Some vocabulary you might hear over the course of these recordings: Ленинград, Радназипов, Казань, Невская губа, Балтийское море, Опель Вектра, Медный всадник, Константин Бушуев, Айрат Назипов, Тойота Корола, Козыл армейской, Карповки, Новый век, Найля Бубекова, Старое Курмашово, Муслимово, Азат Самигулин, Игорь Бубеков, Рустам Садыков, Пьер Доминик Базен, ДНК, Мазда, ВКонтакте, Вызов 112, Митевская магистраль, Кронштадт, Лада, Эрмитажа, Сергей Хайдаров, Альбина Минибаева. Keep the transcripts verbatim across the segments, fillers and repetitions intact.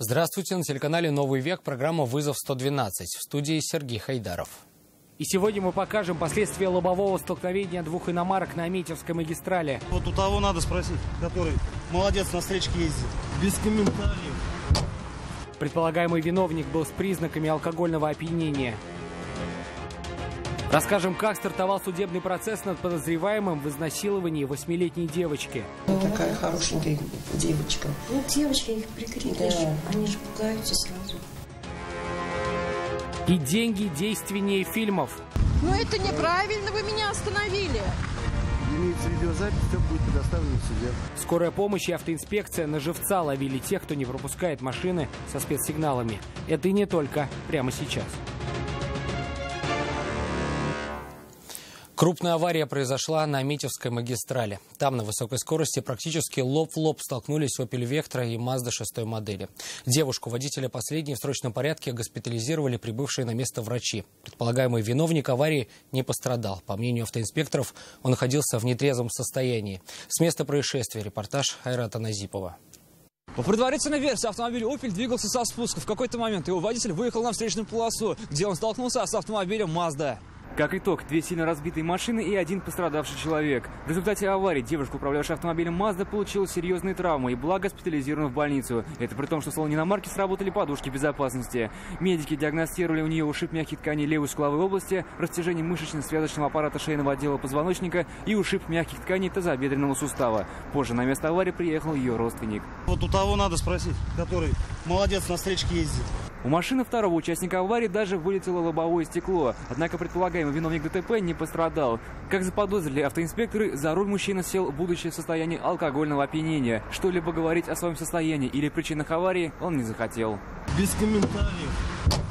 Здравствуйте, на телеканале «Новый век» программа «Вызов сто двенадцать». В студии Сергей Хайдаров. И сегодня мы покажем последствия лобового столкновения двух иномарок на Митевской магистрали. Вот у того надо спросить, который молодец, на встречке ездит. Без комментариев. Предполагаемый виновник был с признаками алкогольного опьянения. Расскажем, как стартовал судебный процесс над подозреваемым в изнасиловании восьмилетней девочки. Ну, такая хорошенькая девочка. Ну, девочки, их прикрепишь, да. Они же пугаются сразу. И деньги действеннее фильмов. Ну, это неправильно, вы меня остановили. Имеется видеозапись, все будет предоставлено в суде. Скорая помощь и автоинспекция на живца ловили тех, кто не пропускает машины со спецсигналами. Это и не только прямо сейчас. Крупная авария произошла на Митевской магистрали. Там на высокой скорости практически лоб в лоб столкнулись «Опель Вектра» и «Мазда» шестой модели. Девушку, водителя последней, в срочном порядке госпитализировали прибывшие на место врачи. Предполагаемый виновник аварии не пострадал. По мнению автоинспекторов, он находился в нетрезвом состоянии. С места происшествия репортаж Айрата Назипова. По предварительной версии, автомобиль «Опель» двигался со спуска. В какой-то момент его водитель выехал на встречную полосу, где он столкнулся с автомобилем «Мазда». Как итог, две сильно разбитые машины и один пострадавший человек. В результате аварии девушка, управлявшая автомобилем «Мазда», получила серьезные травмы и была госпитализирована в больницу. Это при том, что в салоне иномарки сработали подушки безопасности. Медики диагностировали у нее ушиб мягких тканей левой скуловой области, растяжение мышечно-связочного аппарата шейного отдела позвоночника и ушиб мягких тканей тазобедренного сустава. Позже на место аварии приехал ее родственник. Вот у того надо спросить, который молодец, на встречке ездит. У машины второго участника аварии даже вылетело лобовое стекло. Однако предполагаемый виновник ДТП не пострадал. Как заподозрили автоинспекторы, за руль мужчина сел, будучи в состоянии алкогольного опьянения. Что-либо говорить о своем состоянии или причинах аварии он не захотел. Без комментариев.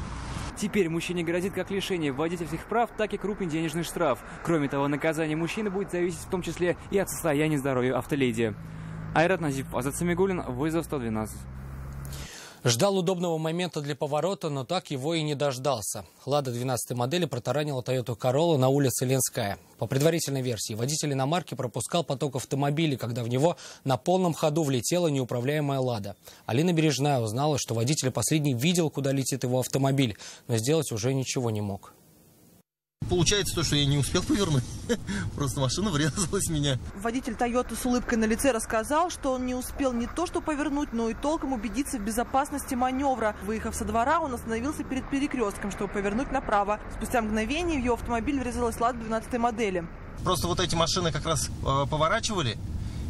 Теперь мужчине грозит как лишение водительских прав, так и крупный денежный штраф. Кроме того, наказание мужчины будет зависеть в том числе и от состояния здоровья автоледи. Айрат Назипов, Азат Самигулин, «Вызов сто двенадцать». Ждал удобного момента для поворота, но так его и не дождался. «Лада» двенадцатой модели протаранила «Тойоту Королу» на улице Ленская. По предварительной версии, водитель иномарки пропускал поток автомобилей, когда в него на полном ходу влетела неуправляемая «Лада». Алина Бережная узнала, что водитель последний видел, куда летит его автомобиль, но сделать уже ничего не мог. Получается то, что я не успел повернуть. Просто машина врезалась в меня. Водитель «Тойоты» с улыбкой на лице рассказал, что он не успел не то что повернуть, но и толком убедиться в безопасности маневра. Выехав со двора, он остановился перед перекрестком, чтобы повернуть направо. Спустя мгновение в его автомобиль врезалась «Лада» двенадцатой модели. Просто вот эти машины как раз э, поворачивали.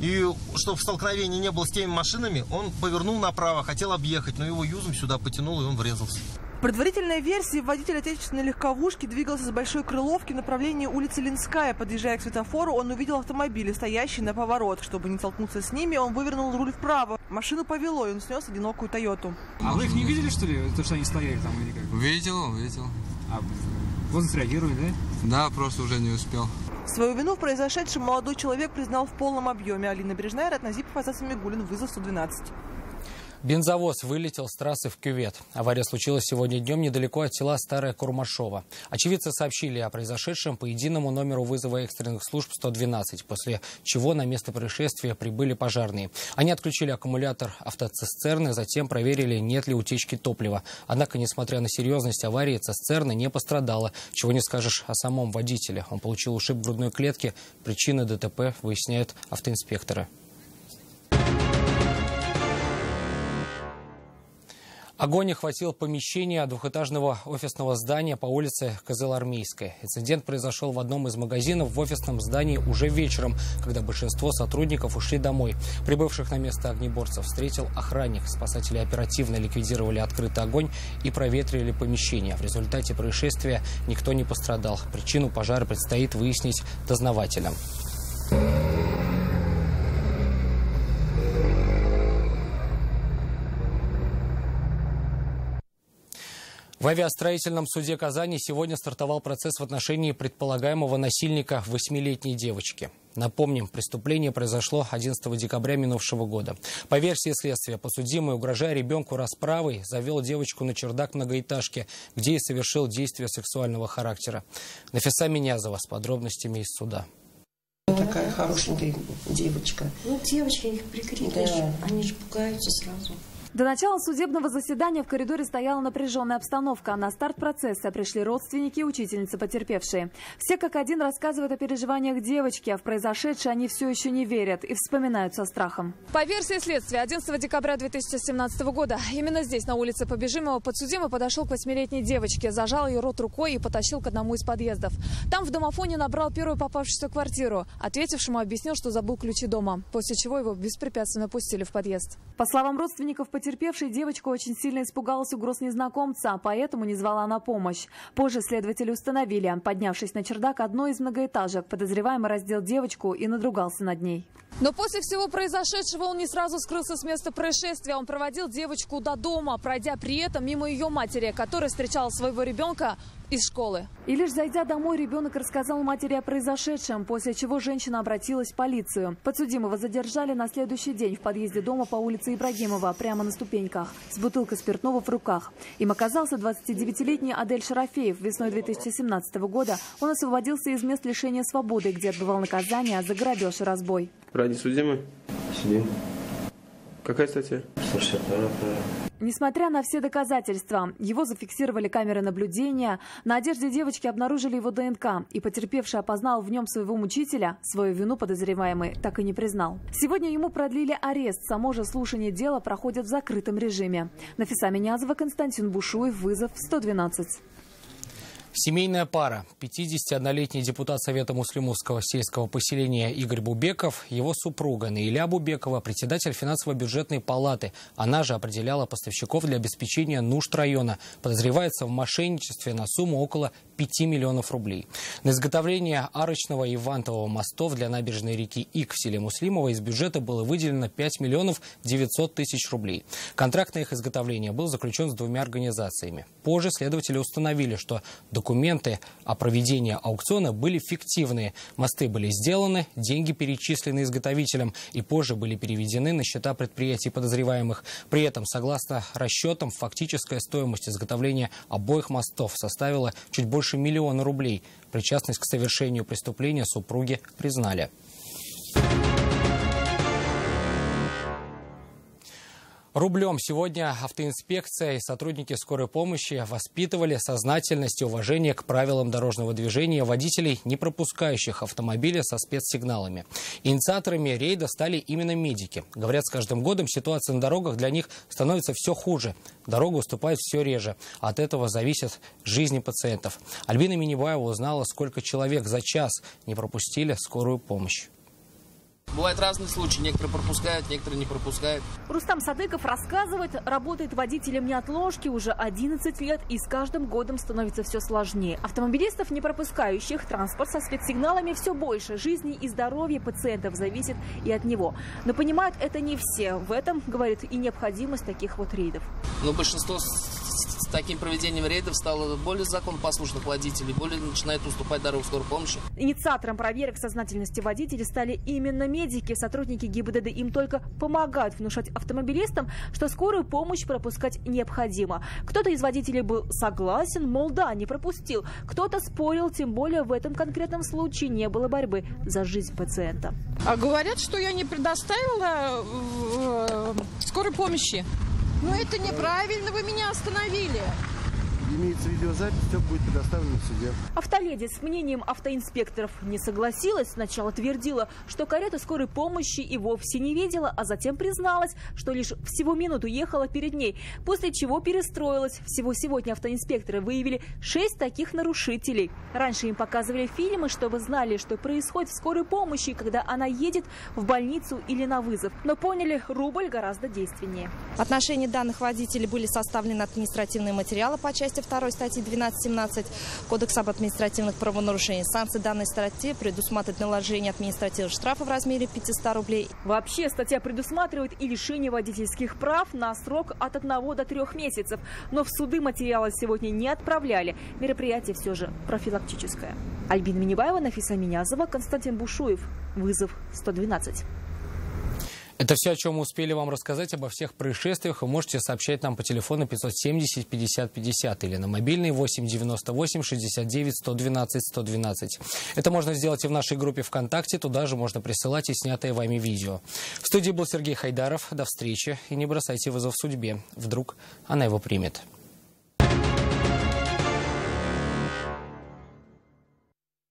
И чтобы столкновений не было с теми машинами, он повернул направо, хотел объехать, но его юзом сюда потянул, и он врезался. В предварительной версии водитель отечественной легковушки двигался с Большой Крыловки в направлении улицы Ленская. Подъезжая к светофору, он увидел автомобили, стоящие на поворот. Чтобы не столкнуться с ними, он вывернул руль вправо. Машину повело, и он снес одинокую «Тойоту». А вы их не видели, что ли, то, что они стояли там или как? Видел, видел. А вы среагировали, да? Да, просто уже не успел. Свою вину в произошедшем молодой человек признал в полном объеме. Алина Бережная, Радназипов, Азат Самигулин, «Вызов сто двенадцать». Бензовоз вылетел с трассы в кювет. Авария случилась сегодня днем недалеко от села Старое Курмашово. Очевидцы сообщили о произошедшем по единому номеру вызова экстренных служб сто двенадцать, после чего на место происшествия прибыли пожарные. Они отключили аккумулятор автоцистерны, затем проверили, нет ли утечки топлива. Однако, несмотря на серьезность аварии, цистерна не пострадала. Чего не скажешь о самом водителе. Он получил ушиб грудной клетки. Причины ДТП выясняют автоинспекторы. Огонь охватил помещение двухэтажного офисного здания по улице Козыл армейской. Инцидент произошел в одном из магазинов в офисном здании уже вечером, когда большинство сотрудников ушли домой. Прибывших на место огнеборцев встретил охранник. Спасатели оперативно ликвидировали открытый огонь и проветрили помещение. В результате происшествия никто не пострадал. Причину пожара предстоит выяснить дознавателям. В авиастроительном суде Казани сегодня стартовал процесс в отношении предполагаемого насильника восьмилетней девочки. Напомним, преступление произошло одиннадцатого декабря минувшего года. По версии следствия, подсудимый, угрожая ребенку расправой, завел девочку на чердак многоэтажки, где и совершил действия сексуального характера. Нафиса Минязова с подробностями из суда. Такая хорошенькая девочка. Ну, девочки, их прикрепишь, да. Они же пугаются сразу. До начала судебного заседания в коридоре стояла напряженная обстановка. На старт процесса пришли родственники и учительницы потерпевшие. Все как один рассказывают о переживаниях девочки, а в произошедшее они все еще не верят и вспоминают со страхом. По версии следствия, одиннадцатого декабря две тысячи семнадцатого года именно здесь, на улице Побежимого, подсудимый подошел к восьмилетней девочке, зажал ее рот рукой и потащил к одному из подъездов. Там в домофоне набрал первую попавшуюся квартиру. Ответившему объяснил, что забыл ключи дома, после чего его беспрепятственно пустили в подъезд. По словам родственников потерпевшей, девочка очень сильно испугалась угроз незнакомца, поэтому не звала на помощь. Позже следователи установили, поднявшись на чердак одной из многоэтажек, подозреваемый раздел девочку и надругался над ней. Но после всего произошедшего он не сразу скрылся с места происшествия. Он проводил девочку до дома, пройдя при этом мимо ее матери, которая встречала своего ребенка из школы. И лишь зайдя домой, ребенок рассказал матери о произошедшем, после чего женщина обратилась в полицию. Подсудимого задержали на следующий день в подъезде дома по улице Ибрагимова, прямо на ступеньках, с бутылкой спиртного в руках. Им оказался двадцатидевятилетний Адель Шарафеев. Весной две тысячи семнадцатого года он освободился из мест лишения свободы, где отбывал наказание за грабеж и разбой. Ради судимый? Судим. Какая статья? сто шестьдесят вторая. Несмотря на все доказательства, его зафиксировали камеры наблюдения, на одежде девочки обнаружили его ДНК, и потерпевший опознал в нем своего мучителя. Свою вину подозреваемый так и не признал. Сегодня ему продлили арест, само же слушание дела проходит в закрытом режиме. Нафиса Минязова, Константин Бушуев, «Вызов сто двенадцать». Семейная пара. пятидесятиоднолетний депутат Совета Муслимовского сельского поселения Игорь Бубеков, его супруга Найля Бубекова, председатель финансово-бюджетной палаты. Она же определяла поставщиков для обеспечения нужд района. Подозревается в мошенничестве на сумму около пяти миллионов рублей. На изготовление арочного и вантового мостов для набережной реки Ик в селе Муслимово из бюджета было выделено пять миллионов девятьсот тысяч рублей. Контракт на их изготовление был заключен с двумя организациями. Позже следователи установили, что документы Документы о проведении аукциона были фиктивные. Мосты были сделаны, деньги перечислены изготовителям и позже были переведены на счета предприятий подозреваемых. При этом, согласно расчетам, фактическая стоимость изготовления обоих мостов составила чуть больше миллиона рублей. Причастность к совершению преступления супруги признали. Рублем сегодня автоинспекция и сотрудники скорой помощи воспитывали сознательность и уважение к правилам дорожного движения водителей, не пропускающих автомобили со спецсигналами. Инициаторами рейда стали именно медики. Говорят, с каждым годом ситуация на дорогах для них становится все хуже. Дорога уступает все реже. От этого зависят жизни пациентов. Альбина Минибаева узнала, сколько человек за час не пропустили скорую помощь. Бывают разные случаи. Некоторые пропускают, некоторые не пропускают. Рустам Садыков рассказывает, работает водителем неотложки уже одиннадцать лет и с каждым годом становится все сложнее. Автомобилистов, не пропускающих транспорт со спецсигналами, все больше. Жизни и здоровье пациентов зависит и от него. Но понимают это не все. В этом, говорит, и необходимость таких вот рейдов. Но большинство с таким проведением рейдов стало более законопослушных водителей, более начинает уступать дорогу скорой помощи. Инициатором проверок сознательности водителей стали именно медики. Сотрудники ГИБДД им только помогают внушать автомобилистам, что скорую помощь пропускать необходимо. Кто-то из водителей был согласен, мол, да, не пропустил. Кто-то спорил, тем более в этом конкретном случае не было борьбы за жизнь пациента. А говорят, что я не предоставила скорой помощи. Ну это неправильно, вы меня остановили. Имеется видеозапись, все будет предоставлено в суде. Автоледи с мнением автоинспекторов не согласилась. Сначала твердила, что карета скорой помощи и вовсе не видела, а затем призналась, что лишь всего минуту ехала перед ней, после чего перестроилась. Всего сегодня автоинспекторы выявили шесть таких нарушителей. Раньше им показывали фильмы, чтобы знали, что происходит в скорой помощи, когда она едет в больницу или на вызов. Но поняли, рубль гораздо действеннее. В отношении данных водителей были составлены административные материалы по части второй статьи двенадцать семнадцать Кодекса об административных правонарушениях. Санкции данной статьи предусматривают наложение административного штрафа в размере пятисот рублей. Вообще статья предусматривает и лишение водительских прав на срок от одного до трёх месяцев. Но в суды материалы сегодня не отправляли. Мероприятие все же профилактическое. Альбина Минибаева, Нафиса Минязова, Константин Бушуев. «Вызов сто двенадцать». Это все, о чем мы успели вам рассказать. Обо всех происшествиях вы можете сообщать нам по телефону пятьсот семьдесят пятьдесят пятьдесят или на мобильный восемь девяносто восемь шестьдесят девять сто двенадцать сто двенадцать. Это можно сделать и в нашей группе ВКонтакте. Туда же можно присылать и снятые вами видео. В студии был Сергей Хайдаров. До встречи. И не бросайте вызов судьбе. Вдруг она его примет.